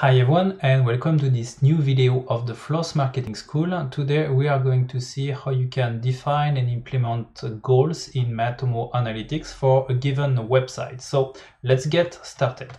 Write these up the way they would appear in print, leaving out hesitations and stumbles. Hi everyone and welcome to this new video of the Floss Marketing School. Today we are going to see how you can define and implement goals in Matomo Analytics for a given website. So let's get started.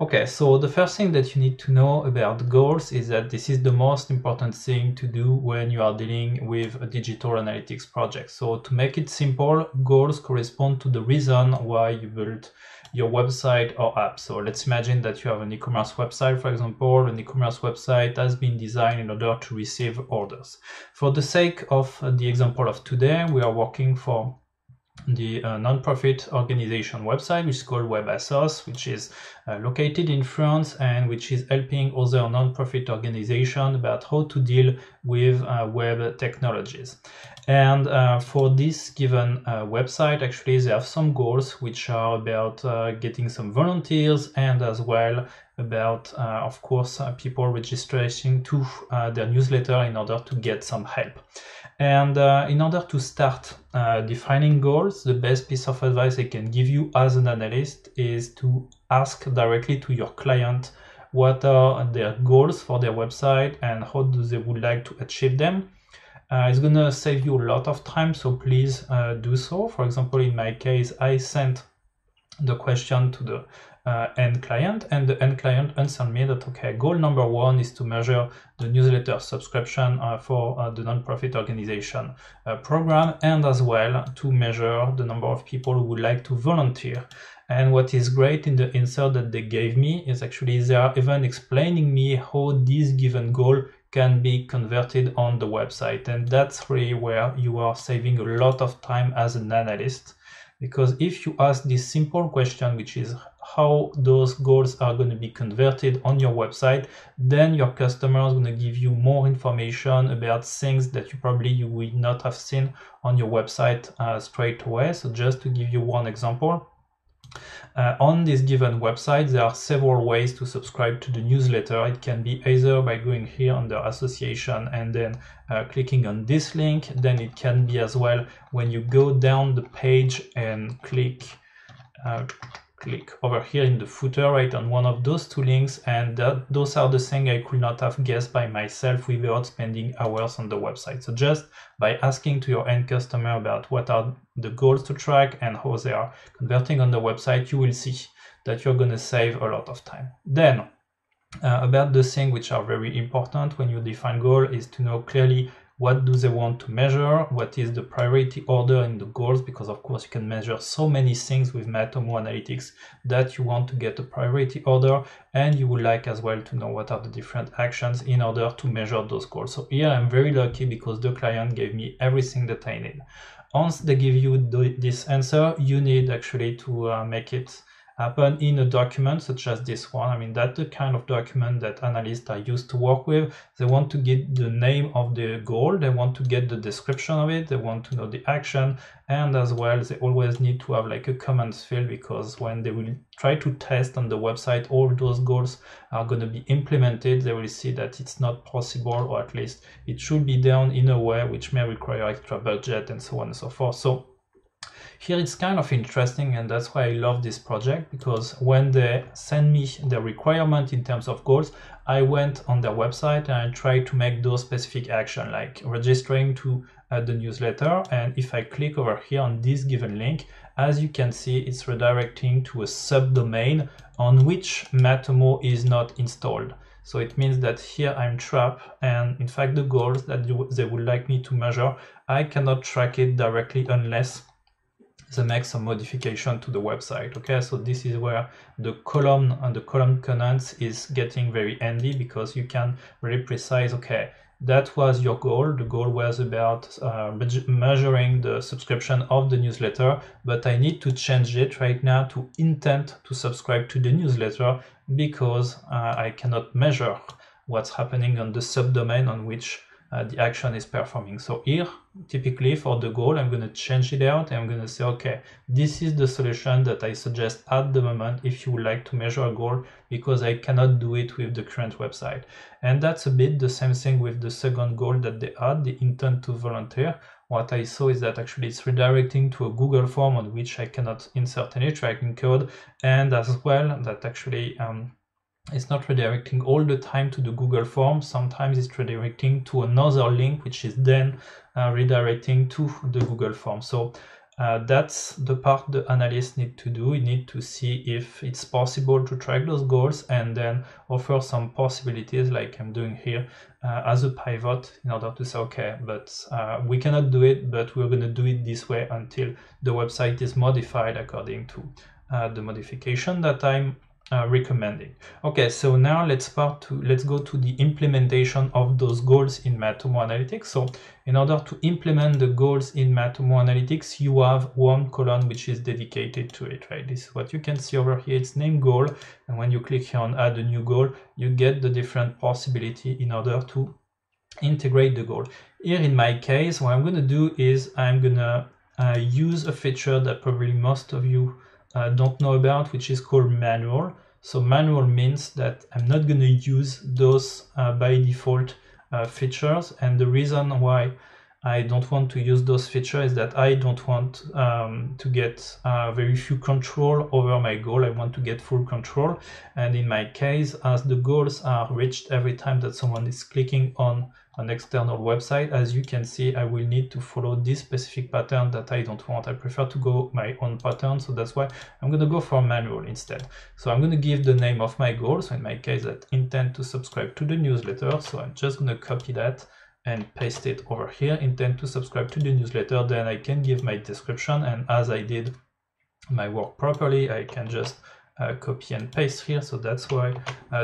Okay, so the first thing that you need to know about goals is that this is the most important thing to do when you are dealing with a digital analytics project. So to make it simple, goals correspond to the reason why you built your website or app. So let's imagine that you have an e-commerce website, for example. An e-commerce website has been designed in order to receive orders. For the sake of the example of today, we are working for the non-profit organization website, which is called WebAssos, which is located in France and which is helping other non-profit organizations about how to deal with web technologies. And for this given website, actually, they have some goals which are about getting some volunteers and as well about, of course, people registering to their newsletter in order to get some help. And in order to start defining goals, the best piece of advice I can give you as an analyst is to ask directly to your client what are their goals for their website and how do they would like to achieve them. It's going to save you a lot of time, so please do so. For example, in my case, I sent the question to the end client, and the end client answered me that, okay, goal number one is to measure the newsletter subscription for the nonprofit organization program, and as well to measure the number of people who would like to volunteer. And what is great in the answer that they gave me is actually they are even explaining me how this given goal can be converted on the website. And that's really where you are saving a lot of time as an analyst. Because if you ask this simple question, which is how those goals are going to be converted on your website, then your customer is going to give you more information about things that you would not have seen on your website straight away. So just to give you one example, on this given website, there are several ways to subscribe to the newsletter. It can be either by going here under association and then clicking on this link. Then it can be as well when you go down the page and click over here in the footer, right on one of those two links, and those are the things I could not have guessed by myself without spending hours on the website. So just by asking to your end customer about what are the goals to track and how they are converting on the website, you will see that you're going to save a lot of time. Then about the things which are very important when you define goal is to know clearly what do they want to measure, what is the priority order in the goals, because of course you can measure so many things with Matomo Analytics that you want to get a priority order, and you would like as well to know what are the different actions in order to measure those goals. So here I'm very lucky because the client gave me everything that I need. Once they give you this answer, you need actually to make it happen in a document such as this one. I mean, that's the kind of document that analysts are used to work with. They want to get the name of the goal, they want to get the description of it, they want to know the action, and as well, they always need to have like a comments field, because when they will try to test on the website all those goals are going to be implemented, they will see that it's not possible, or at least it should be done in a way which may require extra budget and so on and so forth. So here it's kind of interesting, and that's why I love this project, because when they send me the requirement in terms of goals, I went on their website and I tried to make those specific actions, like registering to the newsletter. And if I click over here on this given link, as you can see, it's redirecting to a subdomain on which Matomo is not installed. So it means that here I'm trapped, and in fact the goals that they would like me to measure, I cannot track it directly unless they make some modification to the website. Okay, so this is where the column and the column contents is getting very handy, because you can really precise, okay, that was your goal. The goal was about measuring the subscription of the newsletter, but I need to change it right now to intent to subscribe to the newsletter, because I cannot measure what's happening on the subdomain on which the action is performing. So here, typically for the goal, I'm going to change it out. I'm going to say, okay, this is the solution that I suggest at the moment if you would like to measure a goal, because I cannot do it with the current website. And that's a bit the same thing with the second goal that they had, the intent to volunteer. What I saw is that actually it's redirecting to a Google Form on which I cannot insert any tracking code, and as well that actually it's not redirecting all the time to the Google form. Sometimes it's redirecting to another link, which is then redirecting to the Google form. So that's the part the analysts need to do. You need to see if it's possible to track those goals and then offer some possibilities like I'm doing here as a pivot in order to say, okay, but we cannot do it, but we're going to do it this way until the website is modified according to the modification that I'm recommending. Okay, so now let's go to the implementation of those goals in Matomo Analytics. So in order to implement the goals in Matomo Analytics, you have one column which is dedicated to it, right? This is what you can see over here. It's named goal, and when you click here on add a new goal, you get the different possibility in order to integrate the goal. Here in my case, what I'm going to do is I'm going to use a feature that probably most of you don't know about, which is called manual. So manual means that I'm not going to use those by default features, and the reason why I don't want to use those features is that I don't want to get very few control over my goal. I want to get full control, and in my case, as the goals are reached every time that someone is clicking on an external website, as you can see, I will need to follow this specific pattern that I don't want. I prefer to go my own pattern, so that's why I'm going to go for manual instead. So I'm going to give the name of my goal, so in my case that intent to subscribe to the newsletter, so I'm just going to copy that and paste it over here, intent to subscribe to the newsletter. Then I can give my description, and as I did my work properly, I can just copy and paste here. So that's why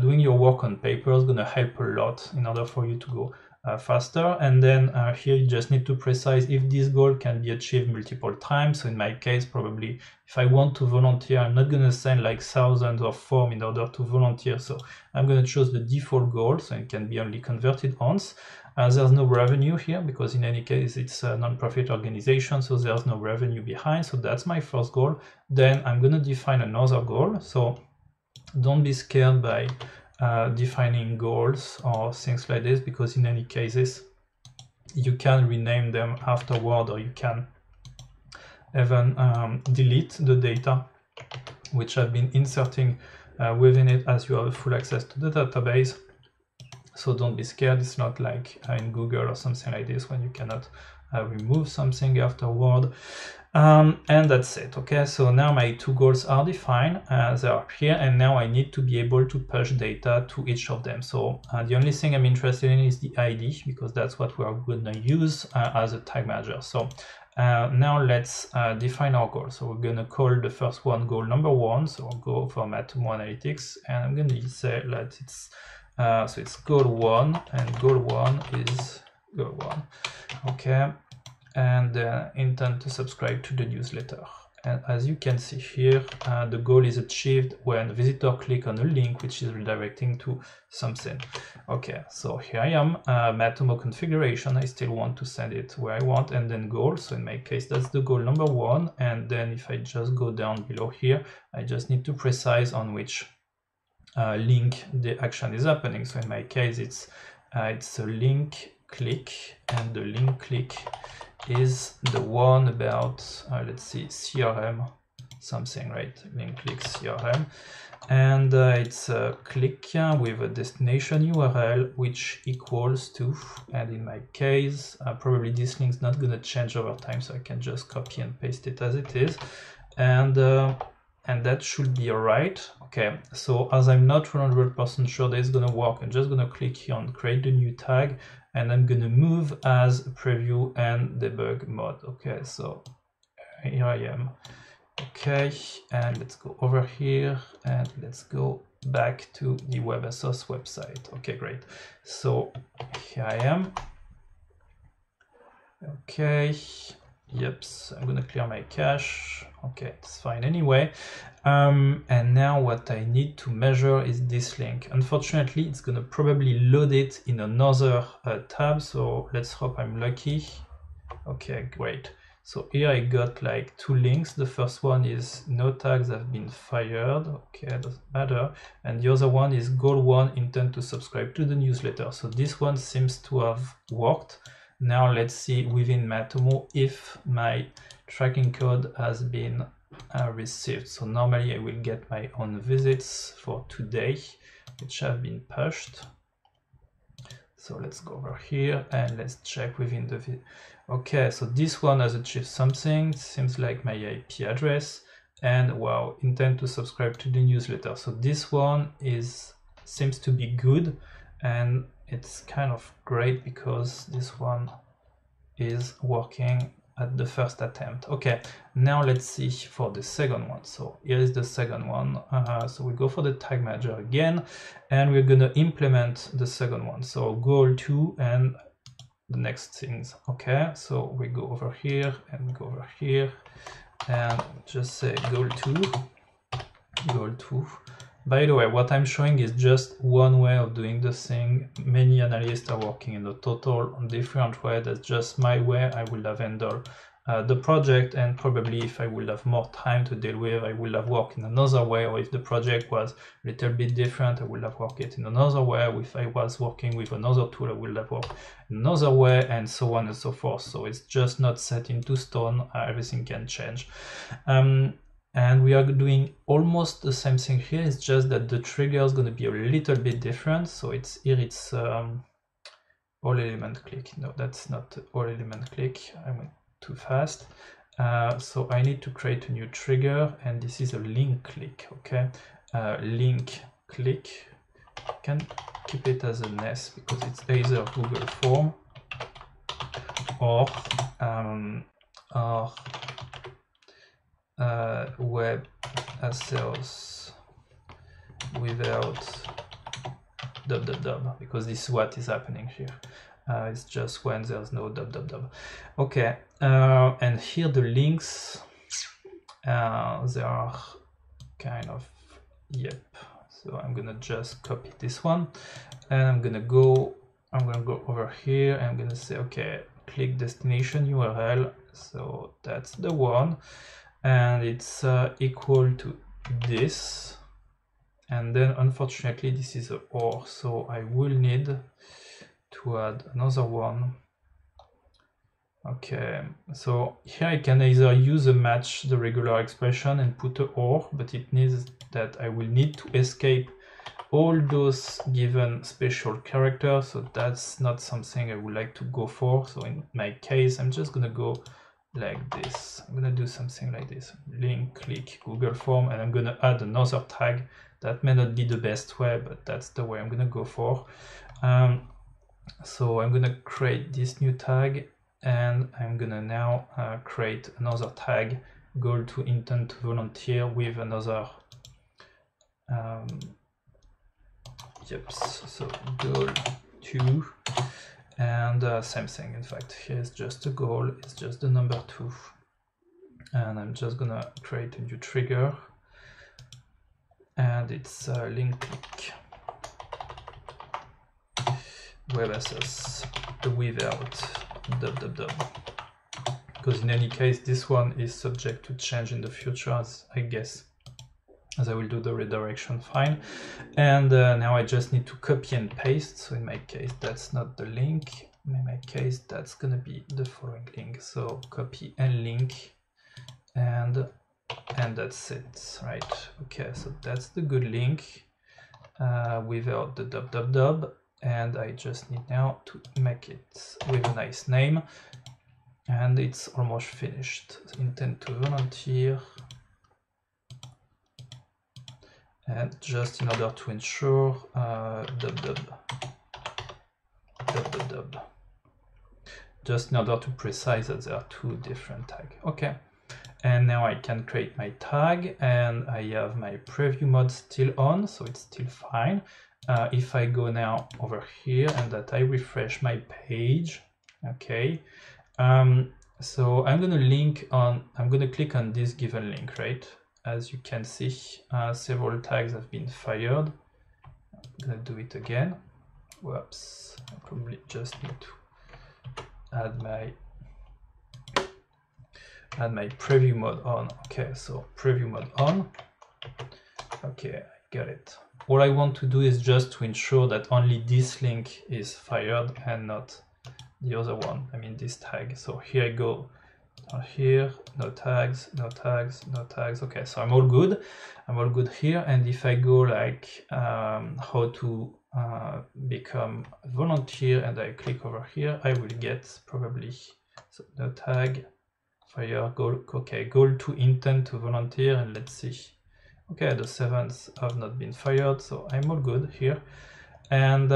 doing your work on paper is going to help a lot in order for you to go faster. And then here you just need to precise if this goal can be achieved multiple times. So in my case, probably if I want to volunteer, I'm not going to send like thousands of forms in order to volunteer. So I'm going to choose the default goal, so it can be only converted once. There's no revenue here because in any case it's a non-profit organization, so there's no revenue behind. So that's my first goal. Then I'm going to define another goal. So don't be scared by defining goals or things like this, because in any cases you can rename them afterward, or you can even delete the data which I've been inserting within it, as you have full access to the database. So don't be scared. It's not like in Google or something like this when you cannot remove something afterward. And that's it. Okay, so now my two goals are defined, they are here, and now I need to be able to push data to each of them. So the only thing I'm interested in is the ID, because that's what we are going to use as a tag manager. So now let's define our goal. So we're going to call the first one goal number one. So I'll go for Matomo Analytics, and I'm going to say that it's so it's goal one, and goal one is goal one. Okay, and intent to subscribe to the newsletter, and as you can see here, the goal is achieved when visitor click on a link which is redirecting to something. Okay, so here I am, Matomo configuration. I still want to send it where I want, and then goal. So in my case that's the goal number one, and then if I just go down below here, I just need to precise on which link the action is happening. So in my case it's a link click, and the link click is the one about let's see, CRM something, right? Link click CRM, and it's a click with a destination URL which equals to, and in my case probably this link's not gonna change over time, so I can just copy and paste it as it is, and that should be all right. Okay, so as I'm not 100% sure that it's gonna work, I'm just gonna click here on create the new tag, and I'm gonna move as preview and debug mode. Okay, so here I am. Okay, and let's go over here and let's go back to the WebAssos website. Okay, great. So here I am. Okay, yep, so I'm gonna clear my cache. Okay, it's fine anyway. And now what I need to measure is this link. Unfortunately, it's gonna probably load it in another tab, so let's hope I'm lucky. Okay, great. So here I got like two links. The first one is no tags have been fired. Okay, doesn't matter. And the other one is goal one, intent to subscribe to the newsletter. So this one seems to have worked. Now let's see within Matomo if my tracking code has been received. So normally I will get my own visits for today, which have been pushed. So let's go over here and let's check within the video. Okay, so this one has achieved something, seems like my IP address, and wow, intent to subscribe to the newsletter. So this one is seems to be good, and it's kind of great because this one is working at the first attempt. Okay, now let's see for the second one. So here is the second one. So we go for the tag manager again, and we're gonna implement the second one. So goal 2 and the next things. Okay, so we go over here and go over here and just say goal 2. By the way, what I'm showing is just one way of doing the thing. Many analysts are working in a total different way. That's just my way. I will have handled the project, and probably if I will have more time to deal with, I will have worked in another way, or if the project was a little bit different, I will have worked it in another way. If I was working with another tool, I will have worked another way, and so on and so forth. So it's just not set into stone. Everything can change. And we are doing almost the same thing here. It's just that the trigger is going to be a little bit different. So it's here, it's all element click. No, that's not all element click. I went too fast. So I need to create a new trigger, and this is a link click. Okay, link click. You can keep it as an S because it's either Google Form or WebAssos without dub dub dub, because this is what is happening here. It's just when there's no dub dub dub. Okay, and here the links, they are kind of, yep. So I'm gonna just copy this one, and I'm gonna go over here, and I'm gonna say, okay, click destination URL. So that's the one. And it's equal to this, and then unfortunately this is a OR, so I will need to add another one. Okay, so here I can either use a match the regular expression and put a OR, but it needs that I will need to escape all those given special characters, so that's not something I would like to go for. So in my case, I'm just gonna go like this. I'm gonna do something like this, link click Google Form, and I'm gonna add another tag. That may not be the best way, but that's the way I'm gonna go for. So I'm gonna create this new tag, and I'm gonna now create another tag, goal to intent to volunteer, with another yep, so goal 2. And same thing, in fact, here's just a goal, it's just the number 2. And I'm just gonna create a new trigger, and it's link click WebAssos without dub dub dub. Because in any case, this one is subject to change in the future, as I guess, as I will do the redirection fine. And now I just need to copy and paste. So in my case, that's not the link. In my case, that's gonna be the following link. So copy and link, and that's it, right? Okay, so that's the good link without the dub dub dub. And I just need now to make it with a nice name. And it's almost finished. Intent to volunteer. And just in order to ensure dub dub dub dub dub, just in order to precise that there are two different tags. Okay, and now I can create my tag, and I have my preview mode still on, so it's still fine. If I go now over here and that I refresh my page, okay, so I'm gonna link on, I'm gonna click on this given link, right? As you can see, several tags have been fired. I'm gonna do it again. Whoops, I probably just need to add my preview mode on. Okay, so preview mode on. Okay, I got it. All I want to do is just to ensure that only this link is fired and not the other one, I mean this tag. So here I go here, no tags, no tags, no tags. Okay, so I'm all good. I'm all good here. And if I go like how to become a volunteer and I click over here, I will get probably, so no tag, fire, goal, okay, goal to intent to volunteer, and let's see. Okay, the 7th have not been fired, so I'm all good here. And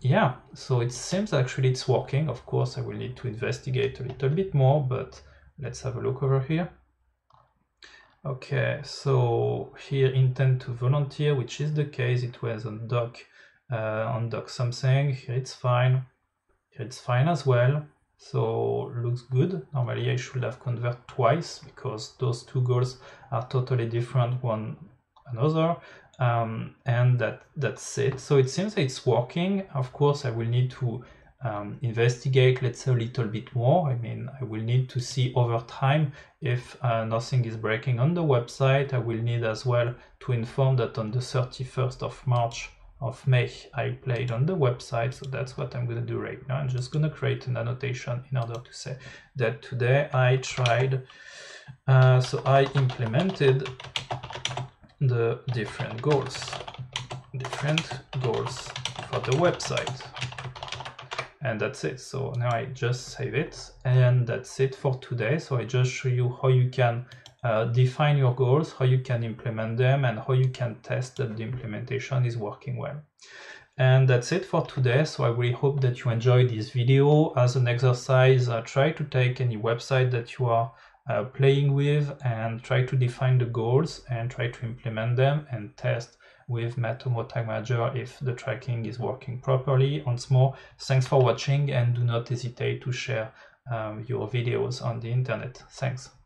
yeah, so it seems actually it's working. Of course, I will need to investigate a little bit more, but let's have a look over here. Okay, so here intent to volunteer, which is the case. It was on doc something. Here it's fine. Here it's fine as well. So looks good. Normally I should have convert twice because those two goals are totally different one another. And that's it. So it seems it's working. Of course, I will need to investigate, let's say, a little bit more. I mean, I will need to see over time if nothing is breaking on the website. I will need as well to inform that on the 31st of May, I played on the website. So that's what I'm going to do right now. I'm just going to create an annotation in order to say that today I tried, so I implemented the different goals for the website, and that's it. So now I just save it, and that's it for today. So I just show you how you can define your goals, how you can implement them, and how you can test that the implementation is working well. And that's it for today. So I really hope that you enjoyed this video. As an exercise, try to take any website that you are playing with and try to define the goals and try to implement them and test with Matomo Tag Manager if the tracking is working properly. Once more, thanks for watching, and do not hesitate to share your videos on the internet. Thanks.